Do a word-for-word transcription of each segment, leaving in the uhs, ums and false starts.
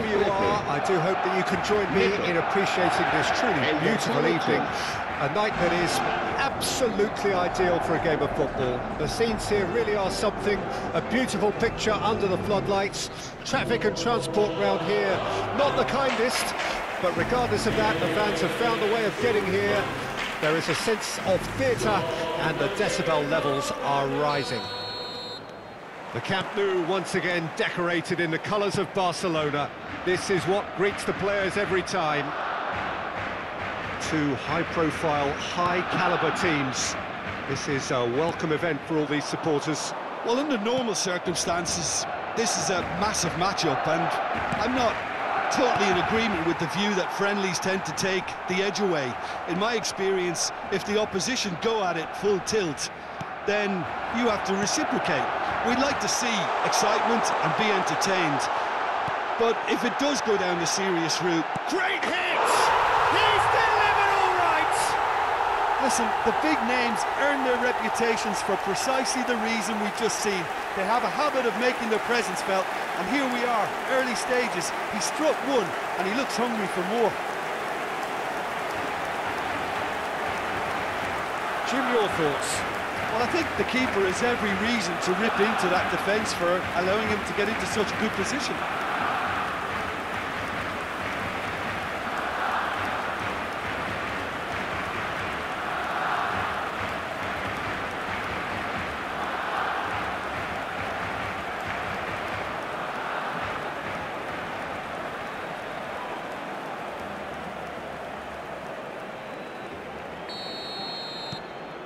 wherever you are, I do hope that you can join me in appreciating this truly beautiful evening. A night that is absolutely ideal for a game of football. The scenes here really are something, a beautiful picture under the floodlights. Traffic and transport round here, not the kindest, but regardless of that, the fans have found a way of getting here. There is a sense of theatre, and the decibel levels are rising. The Camp Nou once again decorated in the colours of Barcelona. This is what greets the players every time. Two high-profile, high-calibre teams. This is a welcome event for all these supporters. Well, under normal circumstances, this is a massive match-up, and I'm not totally in agreement with the view that friendlies tend to take the edge away. In my experience, if the opposition go at it full tilt, then you have to reciprocate. We'd like to see excitement and be entertained, but if it does go down the serious route... Great hits! He's delivered all right! Listen, the big names earn their reputations for precisely the reason we've just seen. They have a habit of making their presence felt, and here we are, early stages. He struck one, and he looks hungry for more. Jim, your thoughts? Well, I think the keeper has every reason to rip into that defence for allowing him to get into such a good position.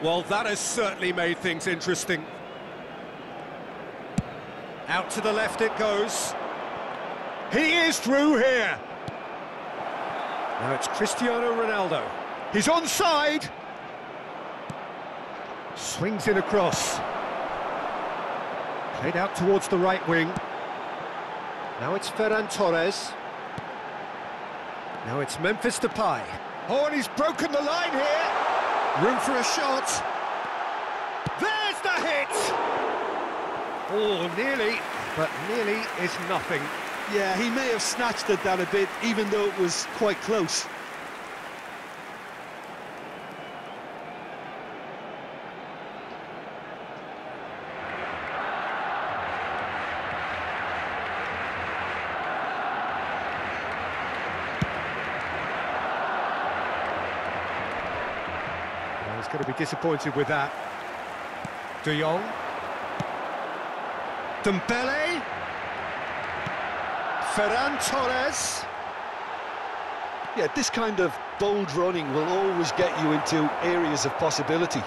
Well, that has certainly made things interesting. Out to the left it goes. He is through here. Now it's Cristiano Ronaldo. He's onside. Swings it across. Played out towards the right wing. Now it's Ferran Torres. Now it's Memphis Depay. Oh, and he's broken the line here. Room for a shot. There's the hit! Oh, nearly, but nearly is nothing. Yeah, he may have snatched at that a bit, even though it was quite close. Going to be disappointed with that. De Jong. Dembele. Ferran Torres. Yeah, this kind of bold running will always get you into areas of possibility.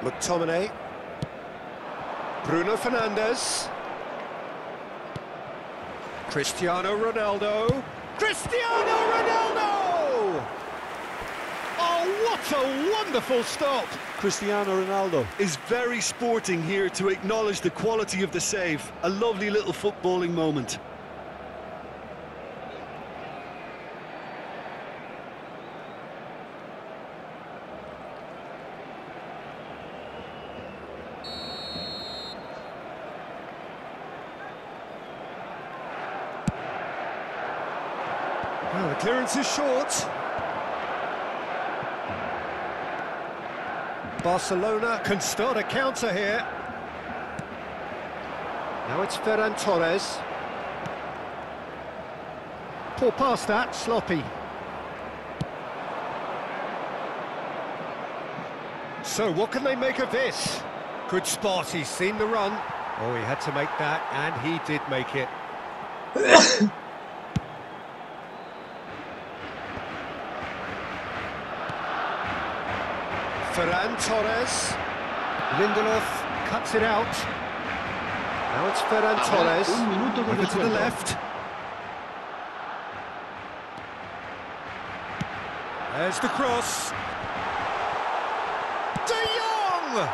McTominay. Bruno Fernandes. Cristiano Ronaldo. Cristiano Ronaldo! Oh, what a wonderful stop! Cristiano Ronaldo is very sporting here to acknowledge the quality of the save. A lovely little footballing moment. Well, the clearance is short. Barcelona can start a counter here. Now it's Ferran Torres. Poor pass that, sloppy. So what can they make of this? Good spot, he's seen the run. Oh, he had to make that, and he did make it. Ferran Torres. Lindelof cuts it out. Now it's Ferran Torres. Over to the left. There's the cross. De Jong!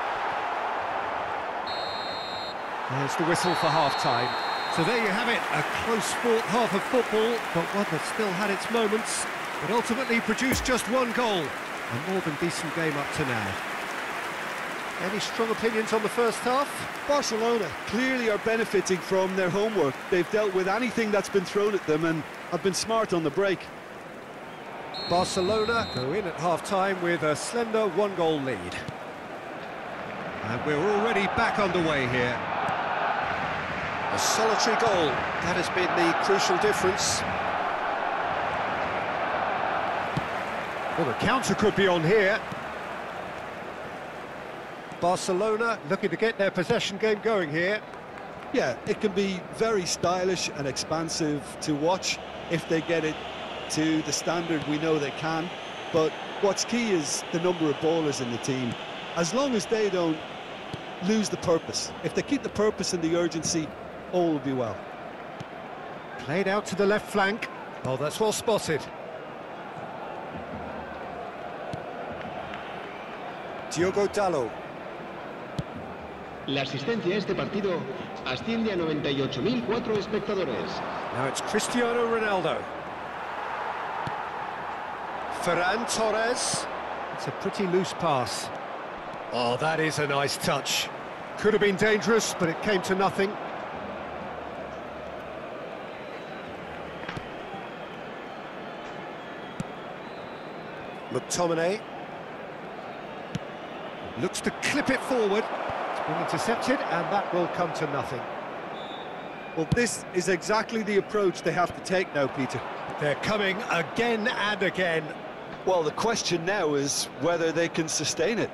There's the whistle for half-time. So there you have it, a close-fought half of football, but one that still had its moments. It ultimately produced just one goal. A more than decent game up to now. Any strong opinions on the first half? Barcelona clearly are benefiting from their homework. They've dealt with anything that's been thrown at them and have been smart on the break. Barcelona go in at half-time with a slender one-goal lead. And we're already back underway here. A solitary goal. That has been the crucial difference. Well, the counter could be on here. Barcelona looking to get their possession game going here. Yeah, it can be very stylish and expansive to watch if they get it to the standard we know they can. But what's key is the number of ballers in the team. As long as they don't lose the purpose, if they keep the purpose and the urgency, all will be well. Played out to the left flank. Oh, that's well spotted. Diogo Dallo. La asistencia a este partido asciende a noventa y ocho mil cuatro espectadores. Now it's Cristiano Ronaldo. Ferran Torres. It's a pretty loose pass. Oh, that is a nice touch. Could have been dangerous, but it came to nothing. McTominay. Looks to clip it forward. Been intercepted, and that will come to nothing. Well, this is exactly the approach they have to take now, Peter. They're coming again and again. Well, the question now is whether they can sustain it.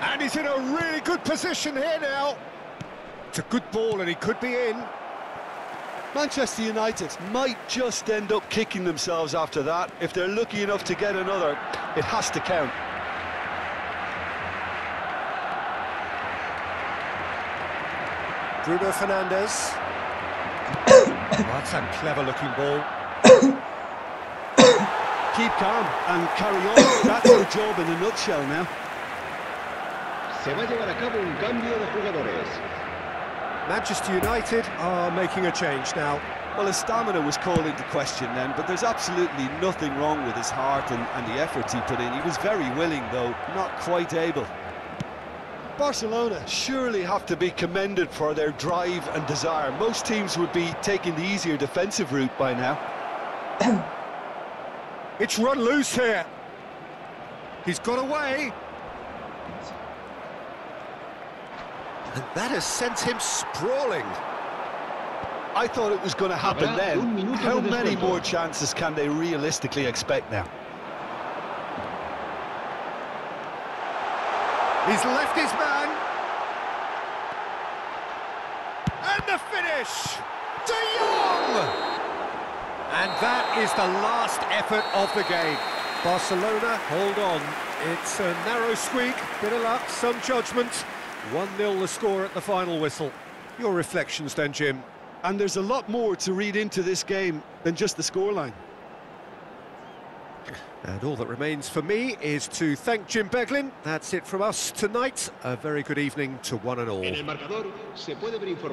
And he's in a really good position here now. It's a good ball, and he could be in. Manchester United might just end up kicking themselves after that. If they're lucky enough to get another, it has to count. Bruno Fernandes. Oh, that's a clever-looking ball. Keep calm and carry on. That's your job in a nutshell now. Se va a llevar a cabo un cambio de jugadores. Manchester United are making a change now. Well, his stamina was called into question then, but there's absolutely nothing wrong with his heart and, and the effort he put in. He was very willing, though, not quite able. Barcelona surely have to be commended for their drive and desire. Most teams would be taking the easier defensive route by now. It's run loose here. He's got away. And that has sent him sprawling. I thought it was going to happen then. How many more chances can they realistically expect now? He's left his man. And the finish! De Jong! And that is the last effort of the game. Barcelona, hold on. It's a narrow squeak, bit of luck, some judgment. one nil the score at the final whistle. Your reflections then, Jim. And there's a lot more to read into this game than just the scoreline. And all that remains for me is to thank Jim Beglin. That's it from us tonight. A very good evening to one and all.